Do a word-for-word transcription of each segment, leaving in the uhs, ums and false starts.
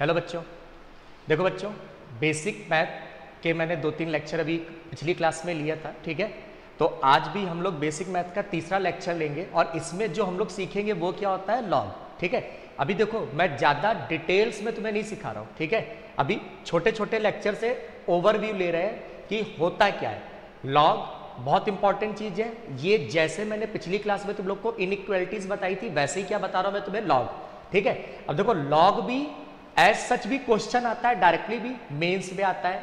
Hello बच्चों, देखो बच्चों, बेसिक मैथ के मैंने दो तीन लेक्चर अभी पिछली क्लास में लिया था, ठीक है। तो आज भी हम लोग बेसिक मैथ का तीसरा लेक्चर लेंगे और इसमें जो हम लोग सीखेंगे वो क्या होता है, लॉग, ठीक है। अभी देखो मैं ज़्यादा डिटेल्स में तुम्हें नहीं सिखा रहा हूँ, ठीक है। अभी छोटे छोटे लेक्चर से ओवरव्यू ले रहे हैं कि होता क्या है। लॉग बहुत इंपॉर्टेंट चीज़ है ये। जैसे मैंने पिछली क्लास में तुम लोग को इनइक्वलिटीज बताई थी, वैसे ही क्या बता रहा हूँ मैं तुम्हें, लॉग, ठीक है। अब देखो लॉग भी एज सच भी क्वेश्चन आता है, डायरेक्टली भी मेंस में आता है,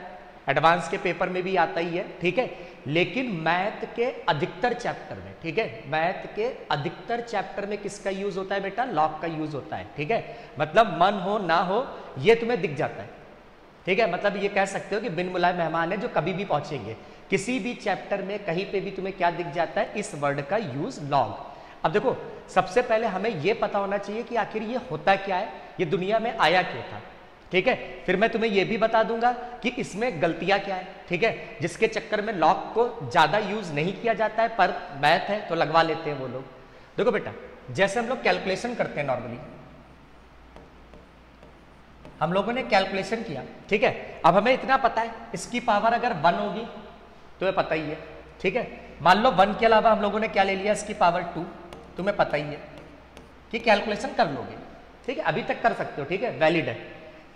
एडवांस के पेपर में भी आता ही है, ठीक है। लेकिन मैथ के अधिकतर चैप्टर में, ठीक है, मैथ के अधिकतर चैप्टर में किसका यूज होता है बेटा, लॉग का यूज होता है, ठीक है। मतलब मन हो ना हो ये तुम्हें दिख जाता है, ठीक है। मतलब ये कह सकते हो कि बिन बुलाए मेहमान है जो कभी भी पहुंचेंगे। किसी भी चैप्टर में कहीं पे भी तुम्हें क्या दिख जाता है, इस वर्ड का यूज, लॉग। अब देखो सबसे पहले हमें ये पता होना चाहिए कि आखिर ये होता क्या है, ये दुनिया में आया क्यों था, ठीक है। फिर मैं तुम्हें ये भी बता दूंगा कि इसमें गलतियां क्या है, ठीक है, जिसके चक्कर में लॉग को ज़्यादा यूज नहीं किया जाता है, पर मैथ है तो लगवा लेते हैं वो लोग। देखो बेटा, जैसे हम लोग कैलकुलेशन करते हैं, नॉर्मली हम लोगों ने कैलकुलेशन किया, ठीक है। अब हमें इतना पता है इसकी पावर अगर वन होगी तुम्हें पता ही है, ठीक है। मान लो वन के अलावा हम लोगों ने क्या ले लिया, इसकी पावर टू, तुम्हें पता ही है कि कैलकुलेशन कर लोगे, ठीक है, अभी तक कर सकते हो, ठीक है, वैलिड है।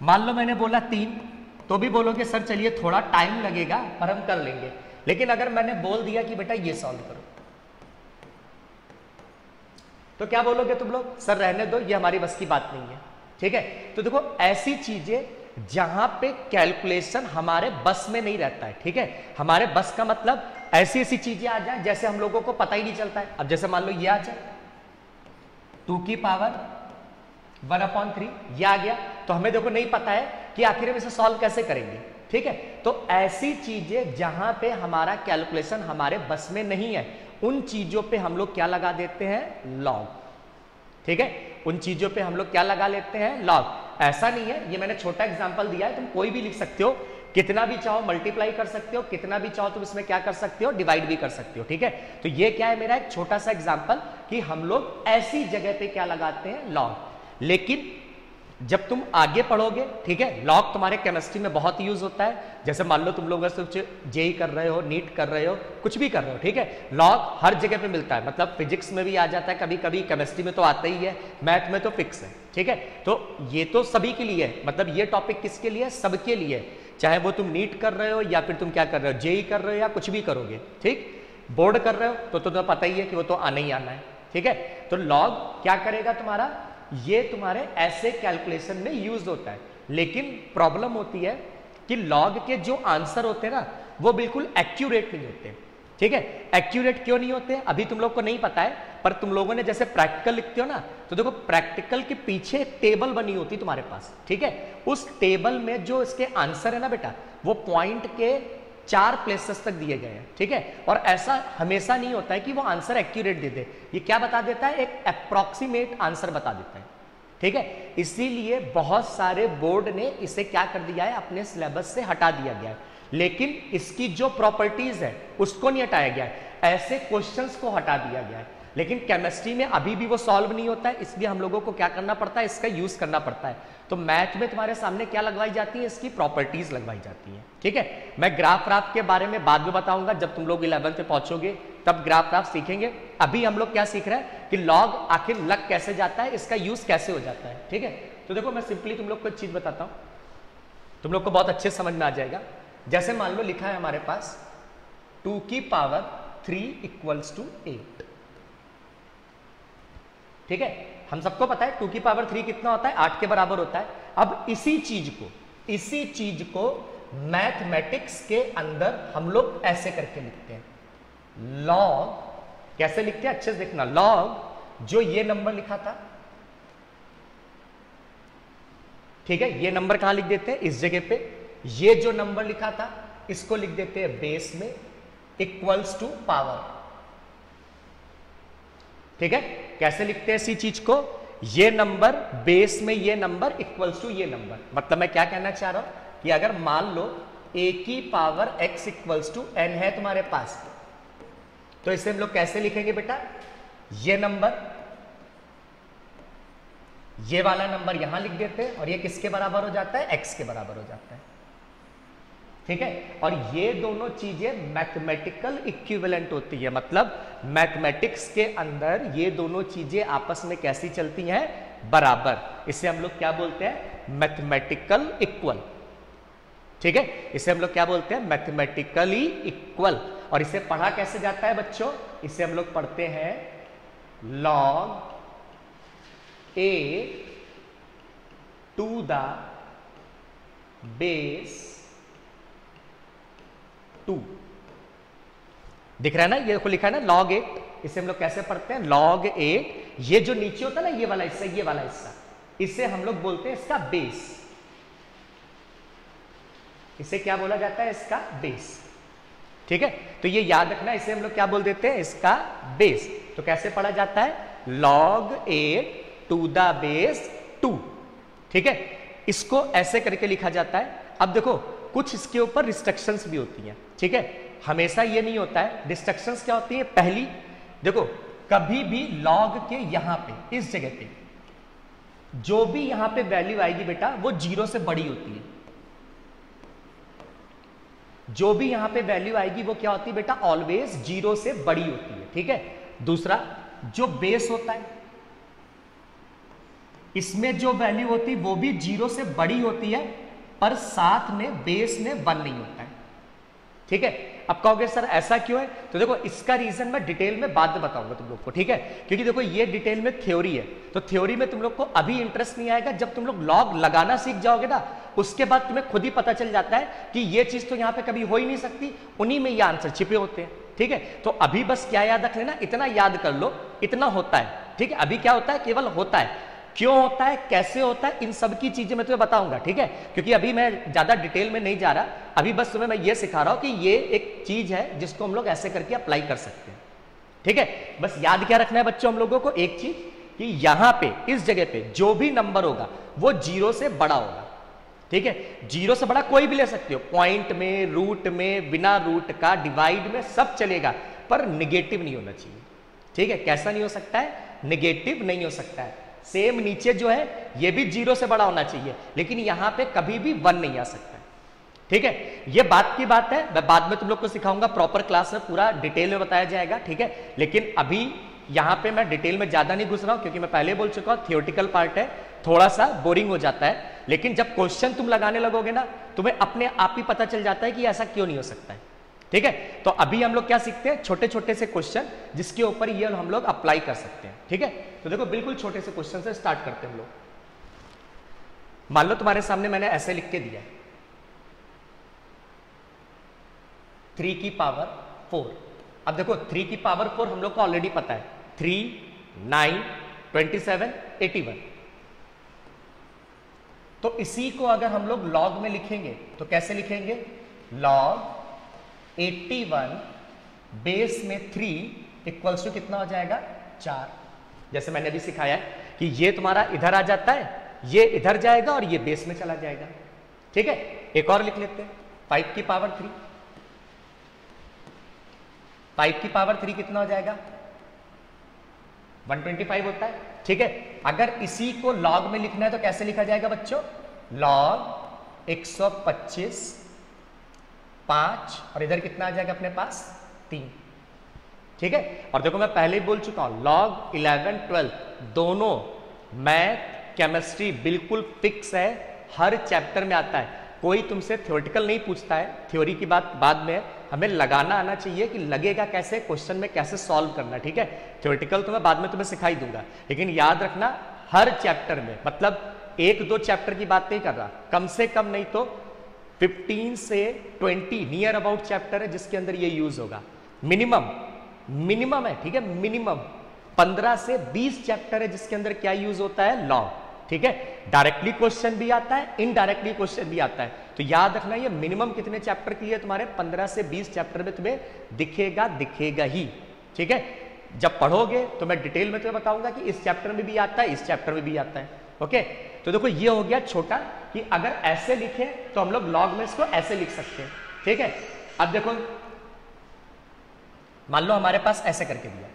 मान लो मैंने बोला तीन, तो भी बोलोगे सर चलिए थोड़ा टाइम लगेगा पर हम कर लेंगे। लेकिन अगर मैंने बोल दिया कि बेटा ये सॉल्व करो, तो क्या बोलोगे तुम लोग, सर रहने दो ये हमारी बस की बात नहीं है, ठीक है। तो देखो ऐसी चीजें जहां पे कैलकुलेशन हमारे बस में नहीं रहता है, ठीक है। हमारे बस का मतलब ऐसी ऐसी चीजें आ जाए जैसे हम लोगों को पता ही नहीं चलता है। अब जैसे मान लो ये आ जाए टू की पावर वन अपॉन थ्री, ये आ गया, तो हमें देखो नहीं पता है कि आखिर हम इसे सॉल्व कैसे करेंगे, ठीक है। तो ऐसी चीजें जहां पे हमारा कैलकुलेशन हमारे बस में नहीं है, उन चीजों पे हम लोग क्या लगा देते हैं, लॉग, ठीक है। उन चीजों पे हम लोग क्या लगा लेते हैं, लॉग। ऐसा नहीं है, ये मैंने छोटा एग्जाम्पल दिया है, तुम कोई भी लिख सकते हो, कितना भी चाहो मल्टीप्लाई कर सकते हो, कितना भी चाहो तुम इसमें क्या कर सकते हो, डिवाइड भी कर सकते हो, ठीक है। तो ये क्या है मेरा एक छोटा सा एग्जाम्पल कि हम लोग ऐसी जगह पे क्या लगाते हैं, लॉग। लेकिन जब तुम आगे पढ़ोगे, ठीक है, लॉग तुम्हारे केमिस्ट्री में बहुत यूज होता है। जैसे मान लो तुम लोग अगर जेई कर रहे हो, नीट कर रहे हो, कुछ भी कर रहे हो, ठीक है, लॉग हर जगह पे मिलता है। मतलब फिजिक्स में भी आ जाता है कभी कभी, केमिस्ट्री में तो आता ही है, मैथ में तो फिक्स है, ठीक है। तो ये तो सभी के लिए है, मतलब ये टॉपिक किसके लिए, सबके लिए, चाहे वो तुम नीट कर रहे हो या फिर तुम क्या कर रहे हो, जेई कर रहे हो, या कुछ भी करोगे, ठीक, बोर्ड कर रहे हो तो तुम्हें पता ही है कि वो तो आना ही आना है, ठीक है। तो लॉग क्या करेगा तुम्हारा, ये तुम्हारे ऐसे कैलकुलेशन में यूज होता है। लेकिन प्रॉब्लम होती है कि लॉग के जो आंसर होते हैं ना, वो बिल्कुल एक्यूरेट नहीं होते, ठीक है। एक्यूरेट क्यों नहीं होते, अभी तुम लोग को नहीं पता है, पर तुम लोगों ने जैसे प्रैक्टिकल लिखते हो ना, तो देखो प्रैक्टिकल के पीछे टेबल बनी होती तुम्हारे पास, ठीक है। उस टेबल में जो इसके आंसर है ना बेटा, वो पॉइंट के चार प्लेसेस तक दिए गए हैं, ठीक है। और ऐसा हमेशा नहीं होता है कि वो आंसर एक्यूरेट दे दे, ये क्या बता देता है, एक अप्रॉक्सीमेट आंसर बता देता है, ठीक है। इसीलिए बहुत सारे बोर्ड ने इसे क्या कर दिया है, अपने सिलेबस से हटा दिया गया है। लेकिन इसकी जो प्रॉपर्टीज है उसको नहीं हटाया गया है, ऐसे क्वेश्चंस को हटा दिया गया है। लेकिन केमिस्ट्री में अभी भी वो सॉल्व नहीं होता है, इसलिए हम लोगों को क्या करना पड़ता है, इसका यूज करना पड़ता है। तो मैथ में तुम्हारे सामने क्या लगवाई जाती है, इसकी प्रॉपर्टीज लगवाई जाती है, ठीक है। मैं ग्राफ ग्राफ के बारे में बाद में बताऊंगा, जब तुम लोग इलेवंथ पे पहुंचोगे तब ग्राफ ग्राफ सीखेंगे। अभी हम लोग क्या सीख रहे हैं कि लॉग आखिर लग कैसे जाता है, इसका यूज कैसे हो जाता है, ठीक है। तो देखो मैं सिंपली तुम लोग को एक चीज बताता हूँ, तुम लोग को बहुत अच्छे समझ में आ जाएगा। जैसे मान लो लिखा है हमारे पास टू की power three equals to eight, ठीक है। हम सबको पता है टू की पावर थ्री कितना होता है, आठ के बराबर होता है। अब इसी चीज को इसी चीज को मैथमेटिक्स के अंदर हम लोग ऐसे करके लिखते हैं, लॉग। कैसे लिखते हैं अच्छे से देखना, लॉग जो ये नंबर लिखा था, ठीक है, ये नंबर कहां लिख देते हैं, इस जगह पे। ये जो नंबर लिखा था इसको लिख देते हैं बेस में, इक्वल्स टू पावर, ठीक है। कैसे लिखते हैं इसी चीज को, ये नंबर बेस में, ये नंबर इक्वल्स टू ये नंबर। मतलब मैं क्या कहना चाह रहा हूं कि अगर मान लो a की power x equals to N है तुम्हारे पास, तो इसे हम लोग कैसे लिखेंगे बेटा, ये नंबर ये वाला नंबर यहां लिख देते हैं और ये किसके बराबर हो जाता है, एक्स के बराबर हो जाता है। ठीक है, और ये दोनों चीजें मैथमेटिकल इक्विवेलेंट होती है, मतलब मैथमेटिक्स के अंदर ये दोनों चीजें आपस में कैसी चलती हैं, बराबर। इसे हम लोग क्या बोलते हैं, मैथमेटिकल इक्वल। ठीक है, इसे हम लोग क्या बोलते हैं, मैथमेटिकली इक्वल। और इसे पढ़ा कैसे जाता है बच्चों, इसे हम लोग पढ़ते हैं log a to the base two. दिख रहा है ना, ये देखो लिखा है ना log एट, इसे हम लोग कैसे पढ़ते हैं, log एट। ये जो नीचे होता है ना, ये वाला हिस्सा, ये वाला हिस्सा, इसे हम लोग बोलते हैं इसका बेस। इसे क्या बोला जाता है, इसका बेस। ठीक है, तो ये याद रखना, इसे हम लोग क्या बोल देते हैं, इसका बेस। तो कैसे पढ़ा जाता है, log a to the base two. ठीक है, इसको ऐसे करके लिखा जाता है। अब देखो कुछ इसके ऊपर रिस्ट्रिक्शंस भी होती हैं। ठीक है, हमेशा ये नहीं होता है। रिस्ट्रिक्शंस क्या होती है, पहली देखो, कभी भी log के यहां पे, इस जगह पे जो भी यहां पे वैल्यू आएगी बेटा, वो जीरो से बड़ी होती है। जो भी यहां पे वैल्यू आएगी वो क्या होती है बेटा, ऑलवेज जीरो से बड़ी होती है। ठीक है, दूसरा जो बेस होता है, इसमें जो वैल्यू होती है वो भी जीरो से बड़ी होती है, पर साथ में बेस में वन नहीं होता है। ठीक है, अब कहोगे सर ऐसा क्यों है, तो देखो इसका रीजन मैं डिटेल में बाद में बताऊंगा तुम लोग को। ठीक है, क्योंकि देखो ये डिटेल में थ्योरी है, तो थ्योरी में तुम लोग को अभी इंटरेस्ट नहीं आएगा। जब तुम लोग लॉग लगाना सीख जाओगे ना, उसके बाद तुम्हें खुद ही पता चल जाता है कि ये चीज तो यहाँ पे कभी हो ही नहीं सकती, उन्हीं में ये आंसर छिपे होते हैं। ठीक है, तो अभी बस क्या याद रख लेना, इतना याद कर लो, इतना होता है। ठीक है, अभी क्या होता है, केवल होता है, क्यों होता है, कैसे होता है, इन सब की चीजें मैं तुम्हें बताऊंगा। ठीक है, क्योंकि अभी मैं ज्यादा डिटेल में नहीं जा रहा, अभी बस तुम्हें मैं ये सिखा रहा हूं कि ये एक चीज है जिसको हम लोग ऐसे करके अप्लाई कर सकते हैं। ठीक है, बस याद क्या रखना है बच्चों हम लोगों को, एक चीज कि यहां पे, इस जगह पे जो भी नंबर होगा वो जीरो से बड़ा होगा। ठीक है, जीरो से बड़ा कोई भी ले सकते हो, पॉइंट में, रूट में, बिना रूट का, डिवाइड में, सब चलेगा, पर निगेटिव नहीं होना चाहिए। ठीक है, कैसा नहीं हो सकता है, निगेटिव नहीं हो सकता है। सेम नीचे जो है ये भी जीरो से बड़ा होना चाहिए, लेकिन यहां पे कभी भी वन नहीं आ सकता। ठीक है, ये बात की बात है, मैं बाद में तुम लोग को सिखाऊंगा, प्रॉपर क्लास में पूरा डिटेल में बताया जाएगा। ठीक है, लेकिन अभी यहां पे मैं डिटेल में ज्यादा नहीं घुस रहा हूं, क्योंकि मैं पहले बोल चुका हूं थियोरेटिकल पार्ट है, थोड़ा सा बोरिंग हो जाता है। लेकिन जब क्वेश्चन तुम लगाने लगोगे ना, तुम्हें अपने आप ही पता चल जाता है कि ऐसा क्यों नहीं हो सकता है। ठीक है, तो अभी हम लोग क्या सीखते हैं, छोटे छोटे से क्वेश्चन जिसके ऊपर ये हम लोग अप्लाई कर सकते हैं। ठीक है, तो देखो बिल्कुल छोटे से क्वेश्चन से स्टार्ट करते हैं हम लोग। मान लो तुम्हारे सामने मैंने ऐसे लिख के दिया है, थ्री की पावर फोर। अब देखो थ्री की पावर फोर हम लोग को ऑलरेडी पता है, three, nine, twenty seven, eighty one. तो इसी को अगर हम लोग लॉग में लिखेंगे तो कैसे लिखेंगे, लॉग इक्यासी बेस में तीन इक्वल्स टू कितना हो जाएगा, चार। जैसे मैंने अभी सिखाया है कि ये तुम्हारा इधर आ जाता है, ये इधर जाएगा और ये बेस में चला जाएगा। ठीक है, एक और लिख लेते हैं, पाँच की पावर तीन। पाँच की पावर तीन कितना हो जाएगा, एक सौ पच्चीस होता है। ठीक है, अगर इसी को लॉग में लिखना है तो कैसे लिखा जाएगा बच्चों, लॉग एक सौ पच्चीस, पांच, और इधर कितना आ जाएगा अपने पास, तीन। ठीक है, और देखो मैं पहले ही बोल चुका हूं, लॉग इलेवन ट्वेल्व दोनों मैथ केमिस्ट्री बिल्कुल फिक्स है, हर चैप्टर में आता है। कोई तुमसे थ्योरेटिकल नहीं पूछता है, थ्योरी की बात बाद में है, हमें लगाना आना चाहिए कि लगेगा कैसे, क्वेश्चन में कैसे सॉल्व करना। ठीक है, थ्योरेटिकल तो मैं बाद में तुम्हें सिखाई दूंगा, लेकिन याद रखना हर चैप्टर में, मतलब एक दो चैप्टर की बात नहीं कर रहा, कम से कम नहीं तो पंद्रह से बीस नियर अबाउट चैप्टर है जिसके अंदर ये यूज होगा। मिनिमम मिनिमम है, ठीक है, मिनिमम पंद्रह से बीस चैप्टर है जिसके अंदर क्या यूज होता है, लॉ। ठीक है, डायरेक्टली क्वेश्चन भी आता है, इनडायरेक्टली क्वेश्चन भी आता है। तो याद रखना ये मिनिमम कितने चैप्टर के लिए, तुम्हारे पंद्रह से बीस चैप्टर में तुम्हें दिखेगा दिखेगा ही। ठीक है, जब पढ़ोगे तो मैं डिटेल में तुम्हें बताऊंगा कि इस चैप्टर में भी आता है, इस चैप्टर में भी आता है। ओके, तो देखो ये हो गया छोटा, कि अगर ऐसे लिखे तो हम लोग लॉग में इसको ऐसे लिख सकते हैं। ठीक है, अब देखो मान लो हमारे पास ऐसे करके दिया,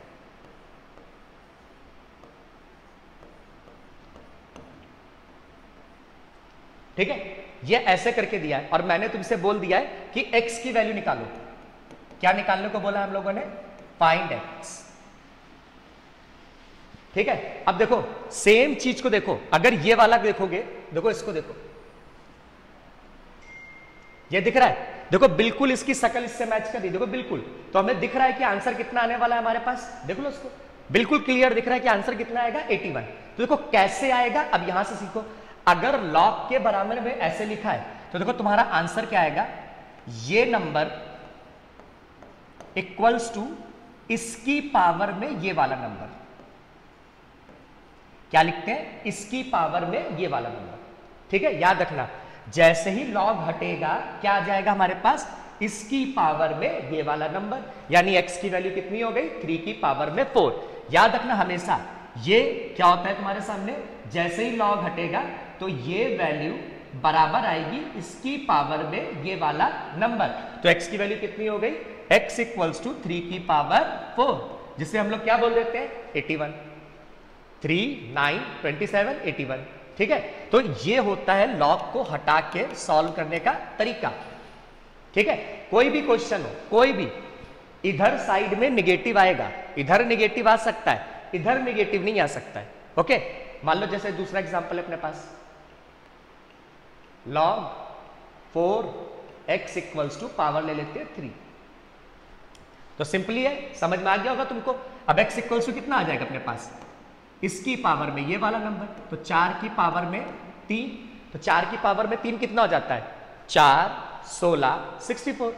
ठीक है, ये ऐसे करके दिया है और मैंने तुमसे बोल दिया है कि x की वैल्यू निकालो। क्या निकालने को बोला हम लोगों ने? Find x। ठीक है, अब देखो सेम चीज को देखो, अगर ये वाला देखोगे, देखो इसको देखो, ये दिख रहा है, देखो बिल्कुल इसकी शकल इससे मैच कर दी, देखो बिल्कुल, तो हमें दिख रहा है कि आंसर कितना आने वाला है हमारे पास, देख लो उसको, बिल्कुल क्लियर दिख रहा है कि आंसर कितना आएगा, इक्यासी। तो देखो कैसे आएगा, अब यहां से सीखो, अगर log के बराबर में ऐसे लिखा है तो देखो तुम्हारा आंसर क्या आएगा, ये नंबर इक्वल्स टू इसकी पावर में ये वाला नंबर। क्या लिखते हैं? इसकी पावर में ये वाला नंबर। ठीक है, याद रखना, जैसे ही लॉग हटेगा क्या आ जाएगा हमारे पास, इसकी पावर में ये वाला नंबर, यानी x की वैल्यू कितनी हो गई, थ्री की पावर में फोर। याद रखना हमेशा ये क्या होता है तुम्हारे सामने, जैसे ही लॉग हटेगा तो ये वैल्यू बराबर आएगी इसकी पावर में ये वाला नंबर। तो x की वैल्यू कितनी हो गई, x इक्वल्स टू थ्री की पावर फोर, जिसे हम लोग क्या बोल देते हैं, इक्यासी। थ्री, नाइन, ट्वेंटी सेवन, इक्यासी। ठीक है, तो ये होता है लॉग को हटा के सॉल्व करने का तरीका। ठीक है, कोई भी क्वेश्चन हो, कोई भी, इधर साइड में निगेटिव आएगा, इधर निगेटिव आ सकता है, इधर निगेटिव नहीं आ सकता है। ओके, मान लो जैसे दूसरा एग्जांपल है अपने पास, log four x equals to power ले लेते हैं थ्री। तो सिंपली है, समझ में आ गया होगा तुमको। अब एक्स इक्वल्स टू कितना आ जाएगा अपने पास, इसकी पावर में ये वाला नंबर, तो चार की पावर में तीन, तो चार की पावर में तीन कितना हो जाता है, चार, सोलह, सिक्सटी फोर।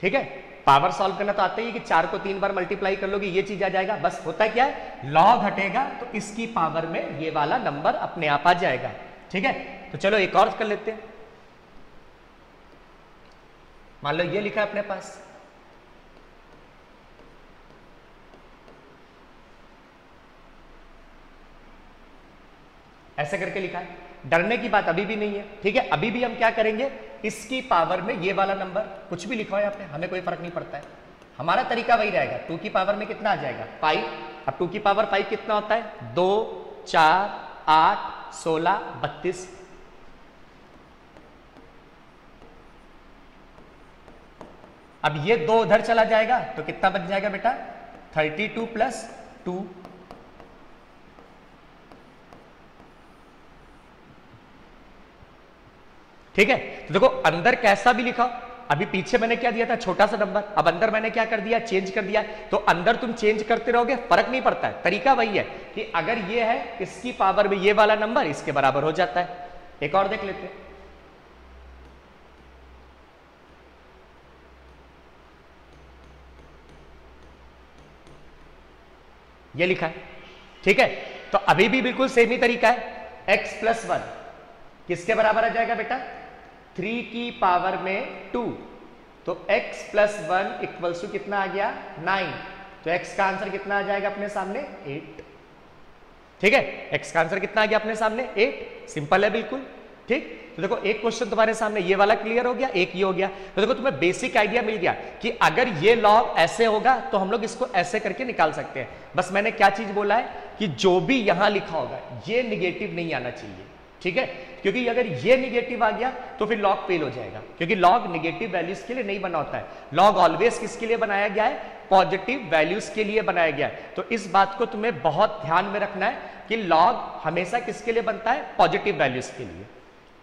ठीक है, पावर सॉल्व करना तो आता ही है कि चार को तीन बार मल्टीप्लाई कर लोगे ये चीज आ जाएगा। बस होता क्या है, लॉग हटेगा तो इसकी पावर में ये वाला नंबर अपने आप आ जाएगा। ठीक है, तो चलो एक और कर लेते हैं, मान लो ये लिखा है अपने पास, ऐसे करके लिखा है, डरने की बात अभी भी नहीं है। ठीक है, अभी भी हम क्या करेंगे, इसकी पावर में ये वाला नंबर, कुछ भी लिखा हो आपने, हमें कोई फर्क नहीं पड़ता है, हमारा तरीका वही रहेगा। टू की पावर में कितना आ जाएगा, फाइव। अब टू की पावर फाइव कितना होता है, दो, चार, आठ, सोलह, बत्तीस। अब ये दो उधर चला जाएगा तो कितना बच जाएगा बेटा, थर्टी टू प्लस टू। ठीक है, तो देखो अंदर कैसा भी लिखा, अभी पीछे मैंने क्या दिया था, छोटा सा नंबर, अब अंदर मैंने क्या कर दिया, चेंज कर दिया। तो अंदर तुम चेंज करते रहोगे, फर्क नहीं पड़ता है, तरीका वही है कि अगर ये है इसकी पावर में ये वाला नंबर, इसके बराबर हो जाता है। एक और देख लेते हैं, ये लिखा है। ठीक है, तो अभी भी बिल्कुल सेम ही तरीका है, x प्लस वन किसके बराबर आ जाएगा बेटा, थ्री की पावर में टू, तो x plus one equals to कितना आ गया, नाइन। तो x का आंसर कितना आ जाएगा अपने सामने, एट। ठीक है, x का आंसर कितना आ गया अपने सामने, एट। सिंपल है बिल्कुल। ठीक, तो देखो एक क्वेश्चन तुम्हारे सामने ये वाला क्लियर हो गया, एक ये हो गया। तो देखो तुम्हें बेसिक आइडिया मिल गया कि अगर ये लॉग ऐसे होगा तो हम लोग इसको ऐसे करके निकाल सकते हैं। बस मैंने क्या चीज बोला है कि जो भी यहां लिखा होगा ये निगेटिव नहीं आना चाहिए। ठीक है, क्योंकि अगर ये निगेटिव आ गया तो फिर लॉग फेल हो जाएगा, क्योंकि लॉग निगेटिव वैल्यूज के लिए नहीं बना होता है, लॉग ऑलवेज किसके लिए बनाया गया है, पॉजिटिव वैल्यूज के लिए बनाया गया है। तो इस बात को तुम्हें बहुत ध्यान में रखना है कि लॉग हमेशा किसके लिए बनता है, पॉजिटिव वैल्यूज के लिए।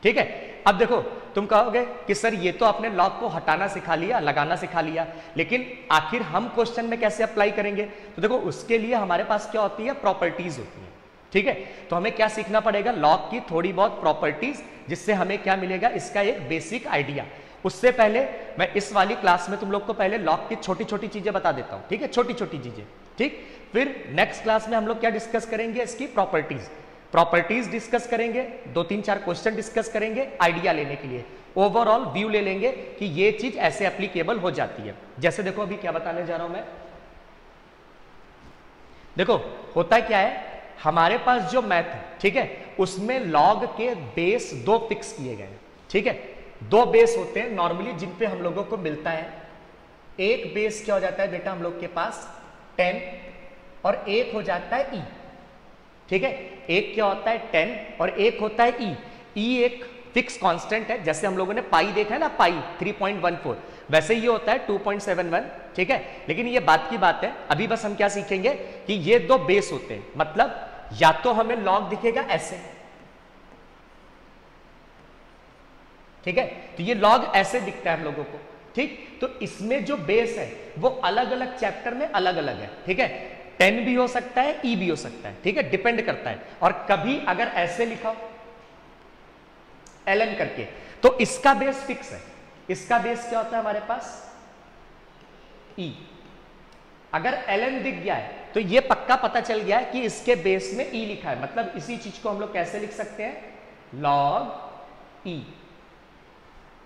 ठीक है, अब देखो तुम कहोगे कि सर ये तो आपने लॉग को हटाना सिखा लिया, लगाना सिखा लिया, लेकिन आखिर हम क्वेश्चन में कैसे अप्लाई करेंगे, तो देखो उसके लिए हमारे पास क्या होती है, प्रॉपर्टीज होती है। ठीक है, तो हमें क्या सीखना पड़ेगा, लॉग की थोड़ी बहुत प्रॉपर्टीज, जिससे हमें क्या मिलेगा, इसका एक बेसिक आइडिया। उससे पहले मैं इस वाली क्लास में तुम लोग को पहले लॉग की छोटी छोटी चीजें बता देता हूं। ठीक है, छोटी छोटी चीजें। ठीक, फिर नेक्स्ट क्लास में हम लोग क्या डिस्कस करेंगे, इसकी प्रॉपर्टीज प्रॉपर्टीज डिस्कस करेंगे, दो तीन चार क्वेश्चन डिस्कस करेंगे, आइडिया लेने के लिए ओवरऑल व्यू ले लेंगे कि ये चीज ऐसे एप्लीकेबल हो जाती है। जैसे देखो अभी क्या बताने जा रहा हूं मैं, देखो होता क्या है, हमारे पास जो मैथ है, ठीक है, उसमें लॉग के बेस दो फिक्स किए गए हैं। ठीक है, दो बेस होते हैं नॉर्मली जिन पे हम लोगों को मिलता है, एक बेस क्या हो जाता है बेटा हम लोग के पास, टेन, और एक हो जाता है ई। ठीक है। एक क्या होता है टेन और एक होता है ई। ई एक फिक्स कांस्टेंट है, जैसे हम लोगों ने पाई देखा है ना, pi three point one four, वैसे ये होता है टू पॉइंट सेवन वन, ठीक है। लेकिन ये बात की बात है, अभी बस हम क्या सीखेंगे कि ये दो बेस होते हैं, मतलब या तो हमें लॉग दिखेगा ऐसे, ठीक है, तो ये लॉग ऐसे दिखता है हम लोगों को, ठीक। तो इसमें जो बेस है वो अलग अलग चैप्टर में अलग अलग है, ठीक है। टेन भी हो सकता है, ई भी हो सकता है, ठीक है, डिपेंड करता है। और कभी अगर ऐसे लिखा हो एलन करके, तो इसका बेस फिक्स है, इसका बेस क्या होता है हमारे पास ई। अगर एलन दिख गया है तो ये पक्का पता चल गया है कि इसके बेस में ई लिखा है, मतलब इसी चीज को हम लोग कैसे लिख सकते हैं, लॉग ई,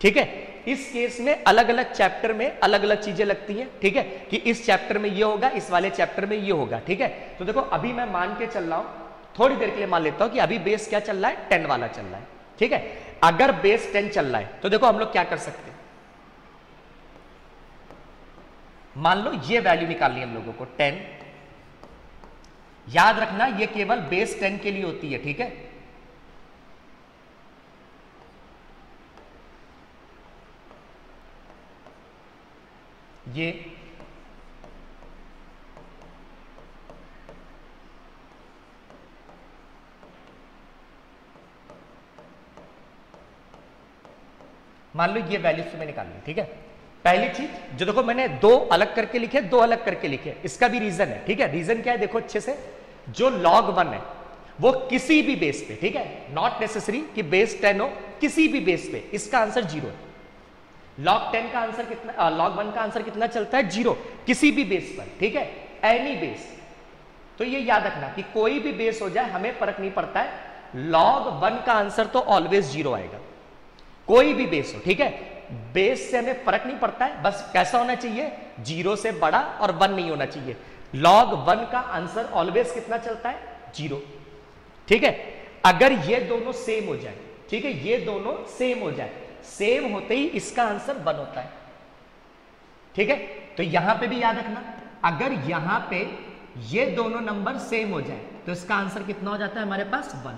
ठीक है। इस केस में अलग अलग चैप्टर में अलग अलग चीजें लगती हैं, ठीक है, कि इस चैप्टर में ये होगा, इस वाले चैप्टर में ये होगा, ठीक है। तो देखो अभी मैं मान के चल रहा हूं, थोड़ी देर के लिए मान लेता हूं कि अभी बेस क्या चल रहा है, टेन वाला चल रहा है, ठीक है। अगर बेस टेन चल रहा है तो देखो हम लोग क्या कर सकते हैं, मान लो ये वैल्यू निकालनी है हम लोगों को टेन। याद रखना ये केवल बेस टेन के लिए होती है, ठीक है। ये मान लो ये वैल्यूज तुम्हें निकालनी है, ठीक है। पहली चीज जो देखो मैंने दो अलग करके लिखे, दो अलग करके लिखे, इसका भी रीजन है, ठीक है। रीजन क्या है देखो अच्छे से, जो लॉग वन है वो किसी भी बेस पे, ठीक है, नॉट नेसेसरी कि बेस टेन हो, किसी भी बेस पे इसका आंसर जीरो है। लॉग टेन का आंसर कितना, लॉग वन का आंसर कितना चलता है, जीरो, किसी भी बेस पर, ठीक है, एनी बेस। तो ये याद रखना कि कोई भी बेस हो जाए हमें फर्क नहीं पड़ता है, लॉग वन का आंसर तो ऑलवेज जीरो आएगा, कोई भी बेस हो, ठीक है। बेस से हमें फर्क नहीं पड़ता है, बस कैसा होना चाहिए, जीरो से बड़ा और वन नहीं होना चाहिए। लॉग वन का आंसर ऑलवेज कितना चलता है, जीरो, ठीक है। अगर ये दोनों सेम हो जाए, ठीक है, ये दोनों सेम हो जाए, सेम होते ही इसका आंसर वन होता है, ठीक है। तो यहां पे भी याद रखना, अगर यहां पे ये दोनों नंबर सेम हो जाए तो इसका आंसर कितना हो जाता है हमारे पास, वन।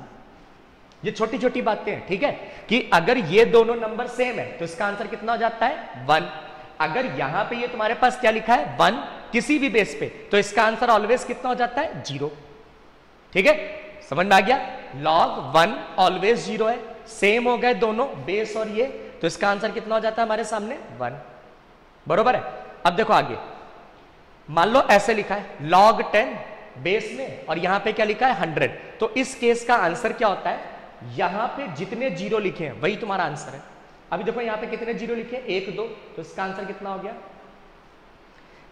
ये छोटी छोटी बातें हैं, ठीक है, कि अगर ये दोनों नंबर सेम है तो इसका आंसर कितना हो जाता है, वन। अगर यहां पे ये तुम्हारे पास क्या लिखा है, वन, किसी भी बेस पे, तो इसका आंसर ऑलवेज कितना हो जाता है, जीरो, ठीक है। समझ में आ गया, लॉग वन ऑलवेज जीरो है, सेम हो गए दोनों बेस और ये, तो इसका आंसर कितना हो जाता है हमारे सामने, वन, बरोबर है। अब देखो आगे, मान लो ऐसे लिखा है लॉग टेन बेस में और यहां पे क्या लिखा है, हंड्रेड, तो इस केस का आंसर क्या होता है, यहां पे जितने जीरो लिखे हैं वही तुम्हारा आंसर है। अभी देखो यहां पे कितने जीरो लिखे, एक, दो, तो इसका आंसर कितना हो गया,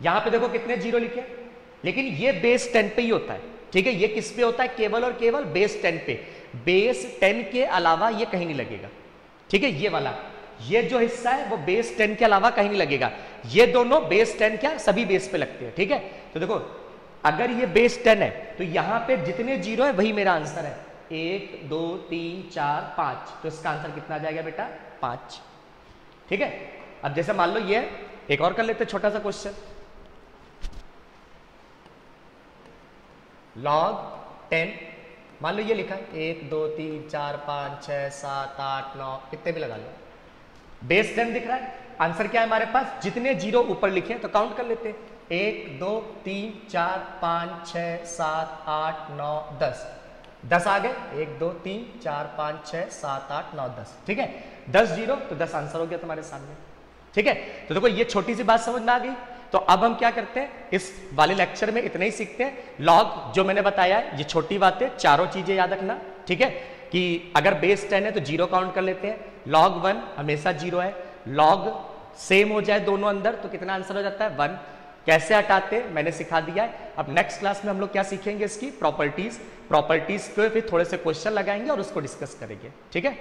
यहां पे देखो कितने जीरो लिखे, लेकिन ये बेस टेन पे ही होता है, ठीक है। ये किस पे होता है, केवल और केवल बेस टेन पे, बेस टेन के अलावा ये कहीं नहीं लगेगा, ठीक है। ये वाला, ये जो हिस्सा है वो बेस टेन के अलावा कहीं नहीं लगेगा। ये दोनों बेस टेन क्या, सभी बेस पे लगते हैं, ठीक है। तो देखो अगर ये बेस टेन है तो यहां पे जितने जीरो है वही मेरा आंसर है, एक, दो, तीन, चार, पांच, तो इसका आंसर कितना आ जाएगा बेटा, पांच, ठीक है। अब जैसे मान लो ये एक और कर लेते छोटा सा क्वेश्चन, लॉग टेन, मान लो ये लिखा है, एक, दो, तीन, चार, पाँच, छः, सात, आठ, नौ, कितने भी लगा लो, बेस टेन दिख रहा है, आंसर क्या है हमारे पास, जितने जीरो ऊपर लिखे तो काउंट कर लेते हैं, एक, दो, तीन, चार, पाँच, छः, सात, आठ, नौ, दस, दस आ गए, एक, दो, तीन, चार, पाँच, छः, सात, आठ, नौ, दस, ठीक है। दस जीरो तो दस आंसर हो गया तुम्हारे सामने, ठीक है। तो देखो ये छोटी सी बात समझ में आ गई। तो अब हम क्या करते हैं, इस वाले लेक्चर में इतना ही सीखते हैं। लॉग जो मैंने बताया ये छोटी बात है, चारों चीजें याद रखना, ठीक है, कि अगर बेस टेन है तो जीरो काउंट कर लेते हैं, लॉग वन हमेशा जीरो है, लॉग सेम हो जाए दोनों अंदर तो कितना आंसर हो जाता है, वन, कैसे हटाते हैं मैंने सिखा दिया है। अब नेक्स्ट क्लास में हम लोग क्या सीखेंगे, इसकी प्रॉपर्टीज, प्रॉपर्टीज पे फिर थोड़े से क्वेश्चन लगाएंगे और उसको डिस्कस करेंगे, ठीक है।